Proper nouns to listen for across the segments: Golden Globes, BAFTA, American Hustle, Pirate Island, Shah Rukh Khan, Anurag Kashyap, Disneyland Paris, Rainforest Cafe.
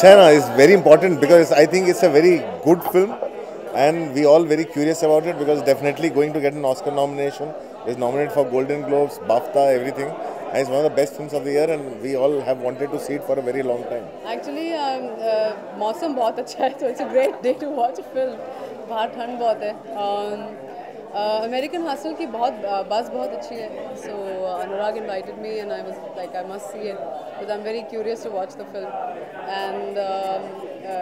China is very important because I think it's a very good film and we all very curious about it because definitely going to get an Oscar nomination. It's nominated for Golden Globes, BAFTA, everything. And it's one of the best films of the year and we all have wanted to see it for a very long time. Actually, मौसम बहुत अच्छा है, so it's a great day to watch a film. बाहर ठंड बहुत है. American Hustle की buzz बहुत अच्छी है, so Anurag invited me and I was like I must see it because I'm very curious to watch the film and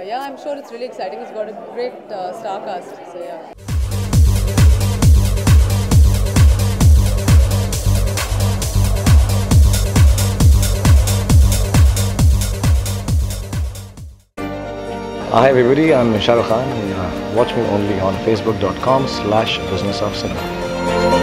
yeah, I'm sure it's really exciting. It's got a great star cast, so yeah. Hi everybody, I'm Shah Rukh Khan. Watch me only on facebook.com/businessofcinema.